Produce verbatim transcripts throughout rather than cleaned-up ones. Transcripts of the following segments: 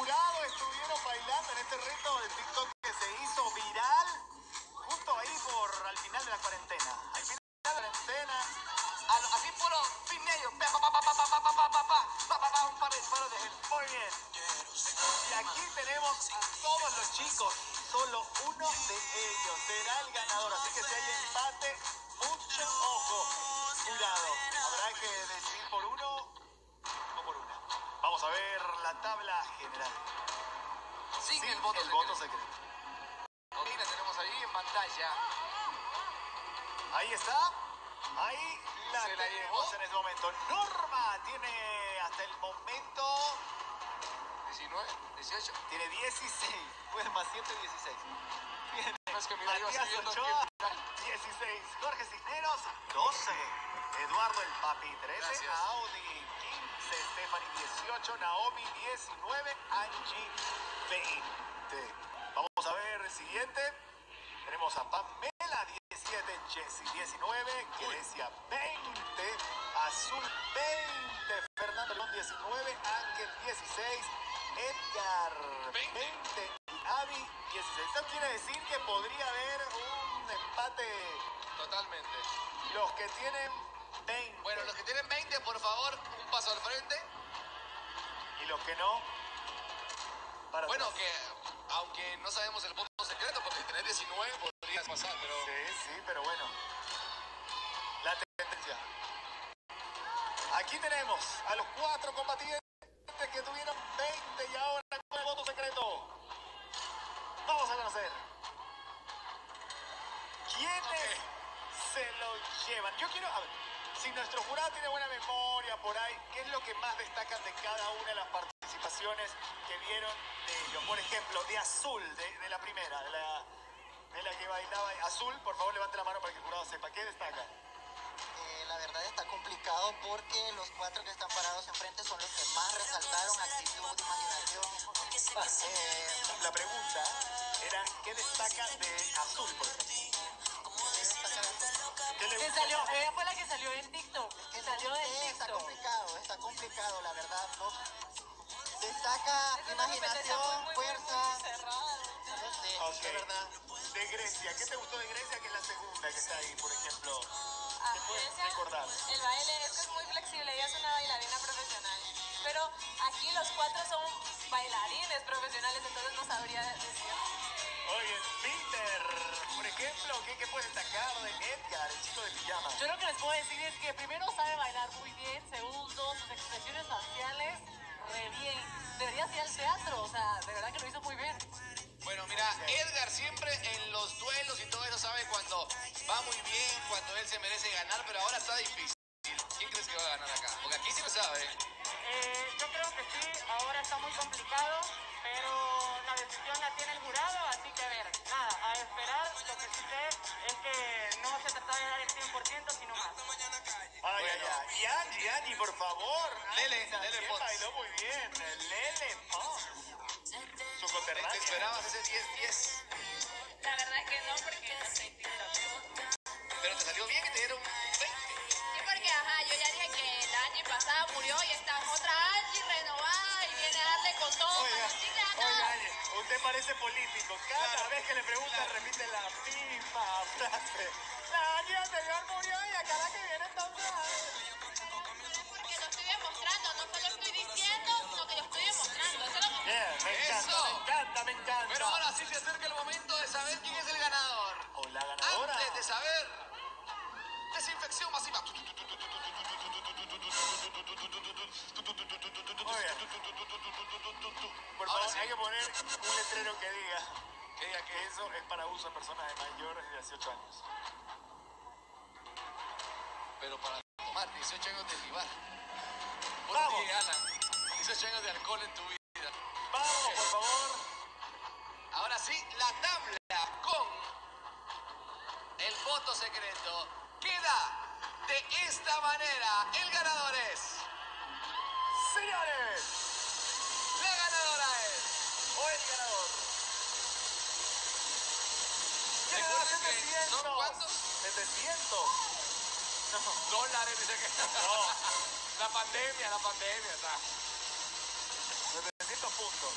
jurados estuvieron bailando en este reto de TikTok que se hizo viral justo ahí por al final de la cuarentena. Al final de la cuarentena, así puro pineyo, pa pa pa pa pa pa pa pa pa pa un par de disparos de él. Muy bien. Y aquí tenemos a todos los chicos, solo uno de ellos será el ganador, así que si hay empate, mucho ojo, cuidado, habrá que decidir por uno o por una. Vamos a ver la tabla general, sin, sin el voto el secreto. Voto secreto. Okay, la tenemos ahí en pantalla. Ahí está, ahí la Se tenemos la en este momento. Norma tiene hasta el momento... diecinueve, dieciocho. Tiene dieciséis, pues más siete, dieciséis. Tiene es que Matías Ochoa, dieciséis. Jorge Cisneros, doce. Eduardo el Papi, trece. Gracias. Audi, quince. Stephanie, dieciocho. Naomi, diecinueve. Angie, veinte. Vamos a ver el siguiente. Tenemos a Pamela, diecisiete. Jessy, diecinueve. Grecia, veinte. Azul, veinte. Fernando León, diecinueve. Ángel, dieciséis. Edgar, veinte. veinte. Avi, dieciséis. Esto quiere decir que podría haber un empate. Totalmente. Los que tienen veinte. Bueno, los que tienen veinte, por favor, un paso al frente. Y los que no, para bueno, atrás. Que aunque no sabemos el voto secreto, porque tener diecinueve podrías pasar, pero... Sí, sí, pero bueno. La tendencia. Aquí tenemos a los cuatro combatientes que tuvieron veinte y ahora con el voto secreto. Vamos a conocer quiénes okay. se lo llevan. Yo quiero, a ver, si nuestro jurado tiene buena memoria por ahí, ¿qué es lo que más destacan de cada una de las participaciones que vieron de ellos? Por ejemplo, de Azul, de, de la primera, de la, de la que bailaba. Azul, por favor, levante la mano para que el jurado sepa. ¿Qué destaca? La verdad está complicado porque los cuatro que están parados enfrente son los que más resaltaron actitud, imaginación. Eh, la pregunta era, ¿qué destaca de Azul, por ejemplo? ¿Qué le gusta? Salió, ella fue la que salió en TikTok. Es que salió en TikTok. Está complicado, está complicado, la verdad. ¿No? Destaca imaginación, muy, fuerza. No sé, okay. La verdad. De Grecia, ¿qué te gustó de Grecia? Que es la segunda que está ahí, por ejemplo. Ah, Grecia, recordar. El baile es que es muy flexible, ella es una bailarina profesional, pero aquí los cuatro son bailarines profesionales, entonces no sabría decir. Oye, Peter, por ejemplo, ¿qué, qué puedes destacar de Edgar, el chico de pijama? Yo lo que les puedo decir es que primero sabe bailar muy bien, segundo, sus expresiones faciales, re bien. Debería ir al teatro, o sea, de verdad que lo hizo muy bien. Bueno, mira, Edgar siempre en los duelos y todo eso sabe cuando va muy bien, cuando él se merece ganar, pero ahora está difícil. ¿Quién crees que va a ganar acá? Porque aquí sí lo sabe. Eh, yo creo que sí, ahora está muy complicado, pero la decisión la tiene el jurado, así que a ver, nada, a esperar. Lo que sí sé es que no se trata de dar el cien por ciento, sino más. Ay, bueno. ay, ay. Y Angie, Angie, por favor. Lele, Lele Pons. Bailó muy bien. Lele Pons. ¿Te esperabas ese diez diez? La verdad es que no, porque no soy TikTok. Pero te salió bien que te dieron veinte. Sí, porque ajá, yo ya dije que la Angie pasada murió y está otra Angie renovada y viene a darle con todo. Oiga, oiga Angie, usted parece político. Cada claro, vez que le preguntan claro. repite la misma frase. La Angie anterior murió y acá la que viene está otra Angie. Porque lo estoy demostrando, no solo estoy diciendo, sino que lo estoy demostrando. Eso es lo que... yeah, me encanta. Me encanta. Pero ahora sí se acerca el momento de saber quién es el ganador. O la ganadora. Antes de saber, desinfección masiva. Muy bien. Por favor, sí. Hay que poner un letrero que diga que, diga que eso es para uso en personas de mayores de dieciocho años. Pero para tomar dieciocho años de libar. Vamos. dieciocho años de alcohol en tu vida. Vamos, por favor. Ahora sí, la tabla con el voto secreto queda de esta manera. El ganador es... ¡Señores! La ganadora es... o el ganador. ¿Recuerdan que son cuántos? setecientos. No. Dólares, dice que... No. La pandemia, la pandemia, está. puntos.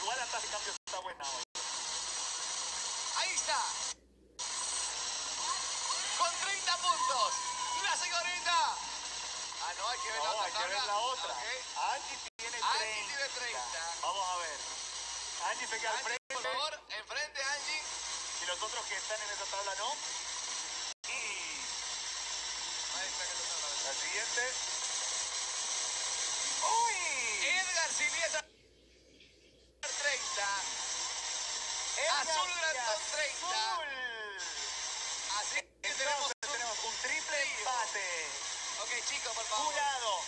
Igual la tasa de cambio está buena hoy. Ahí está. Con treinta puntos. La señorita. Ah, no, hay que ver no, la otra. Hay que ver la otra. Okay. Angie tiene treinta. Angie tiene treinta. Vamos a ver. Angie se queda al frente. Por favor, enfrente Angie. Y los otros que están en esa tabla no. Y... ahí está que está la, la siguiente. ¡Uy! Edgar Siliesa. treinta. Edgar Azul Grantón treinta. Azul. Así que tenemos, tenemos un triple empate. Ok, chicos, por favor. Jurado,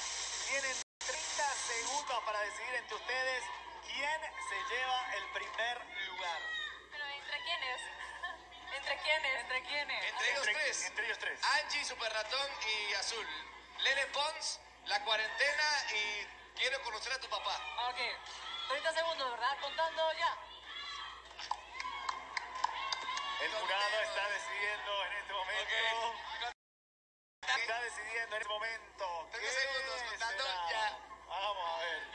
tienen treinta segundos para decidir entre ustedes quién se lleva el primer lugar. ¿Pero entre quiénes? ¿Entre quiénes? ¿Entre quiénes? Entre ellos entre, tres. Entre ellos tres. Angie, Super Ratón y Azul. Lele Pons, la cuarentena y... quiero conocer a tu papá. Ok. treinta segundos, ¿verdad? Contando ya. El jurado está decidiendo en este momento. Okay. Está decidiendo en este momento. treinta segundos, contando será? Ya. Vamos a ver.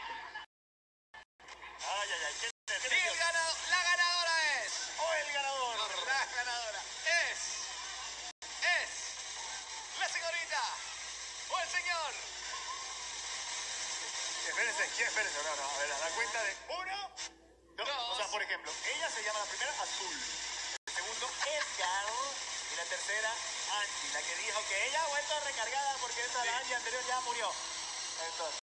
Ay, ay, ay. ¿Qué y el ganado, la ganadora es. O el ganador. No, la ganadora es. Es. La señorita. O el señor. Espérense, ¿quién? Espérense, no, no, a ver, a la cuenta de uno, dos. dos. O sea, por ejemplo, ella se llama la primera Azul, el segundo Edgar y la tercera Angie, la que dijo que ella ha vuelto recargada porque esa sí. La Angie anterior ya murió. Entonces,